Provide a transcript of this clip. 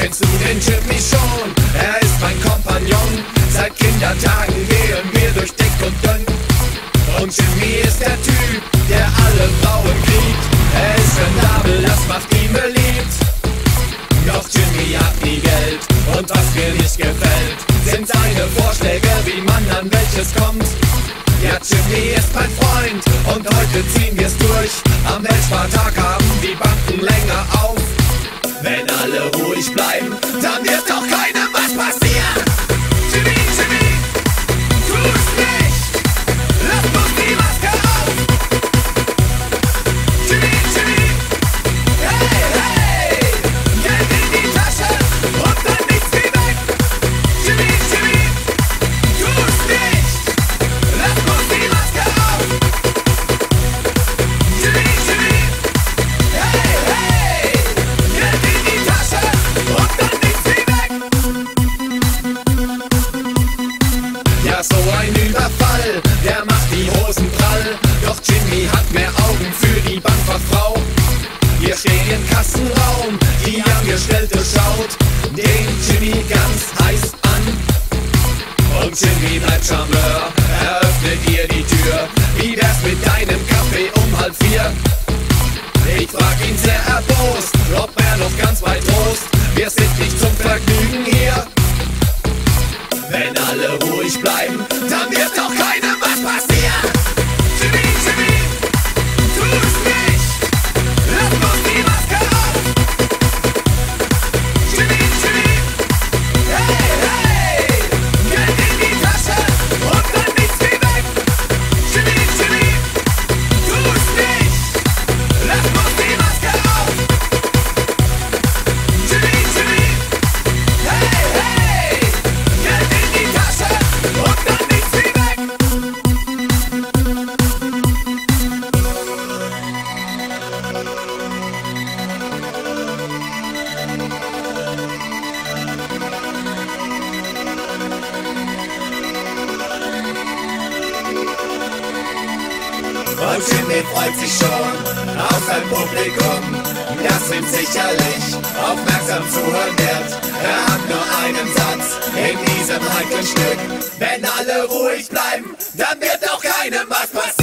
Kennst du den Jimmy schon? Er ist mein Kompagnon. Seit Kindertagen gehen wir durch dick und dünn. Und Jimmy ist der Typ, der alle Frauen kriegt. Er ist spendabel, das macht ihn beliebt. Doch Jimmy hat nie Geld. Und was mir nicht gefällt, sind seine Vorschläge, wie man an welches kommt. Ja, Jimmy ist mein Freund und heute ziehen wir's durch. Am Weltspartag haben die Banken länger auf. Wenn alle ruhig bleiben, dann wird doch keinem was passieren. Jimmy, Jimmy, tu's nicht. Lass bloß die Maske auf. Jimmy, Jimmy, hey, hey. Geld in die Tasche und dann nichts wie weg. Jimmy, Jimmy, tu's nicht. Lass bloß die Maske auf. Jimmy, Jimmy, hey, hey. So ein Überfall, der macht die Hosen prall. Doch Jimmy hat mehr Augen für die Bankfachfrau. Wir stehen im Kassenraum, die Angestellte schaut den Jimmy ganz heiß an. Und Jimmy bleibt Charmeur, eröffnet ihr die Tür. Wie wär's mit deinem Kaffee um 3:30? Ich frag ihn sehr erbost, ob noch ganz weit Trost. Wir sind nicht zum Vergnügen hier. Wenn alle ruhig bleiben, dann wird doch keinem was passieren. Jimmy, Jimmy, tu's nicht. Lass bloß die Maske auf. Jimmy, Jimmy, hey, hey. Geld in die Tasche und dann nichts wie weg. Jimmy, Jimmy, tu's nicht. Lass bloß die Maske auf. Jimmy, Jimmy, hey, hey. Und Jimmy freut sich schon auf sein Publikum, das ihm sicherlich aufmerksam zuhören wird. Er hat nur einen Satz in diesem heiklen Stück. Wenn alle ruhig bleiben, dann wird auch keinem was passieren.